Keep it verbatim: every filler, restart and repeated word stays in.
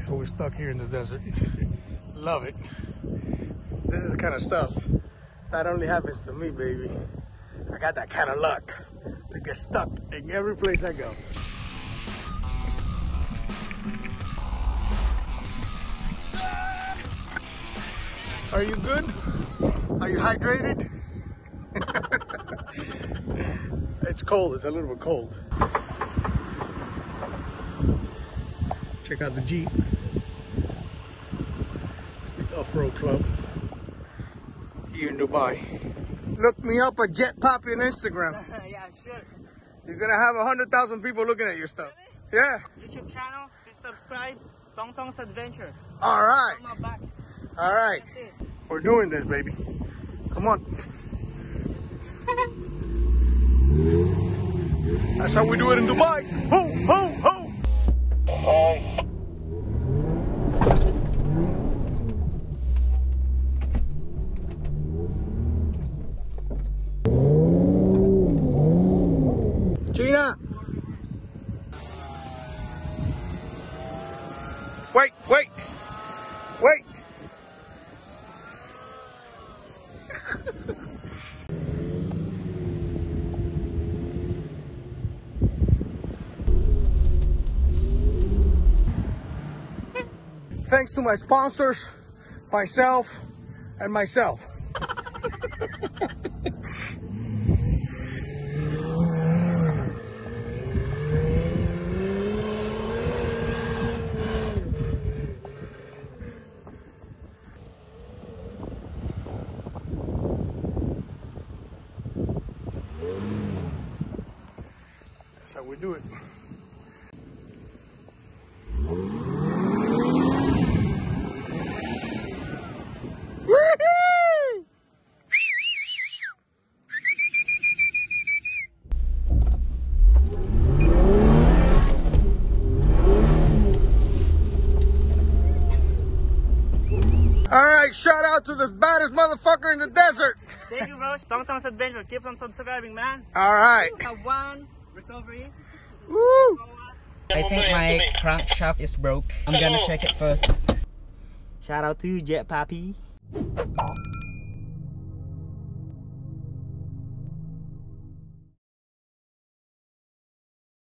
So we're stuck here in the desert. Love it. This is the kind of stuff that only happens to me, baby. I got that kind of luck to get stuck in every place I go. Are you good? Are you hydrated? It's cold, it's a little bit cold. Check out the Jeep. It's the off-road club here in Dubai. Look me up at Jet Papi on Instagram. Yeah, I'm sure. You're gonna have one hundred thousand people looking at your stuff. Really? Yeah. YouTube channel, please subscribe, Tong Tong's Adventure. All right. I'm not back. All right. We're doing this, baby. Come on. That's how we do it in Dubai. Ho, ho, ho. Bye. Gina! Wait, wait, wait! Thanks to my sponsors, myself, and myself. That's how we do it. Alright, shout out to this baddest motherfucker in the desert. Thank you, bro. Tong Tong's Adventure. Keep on subscribing, man. Alright. One recovery. Woo. I think my crank shaft is broke. I'm gonna check it first. Shout out to Jet Papi.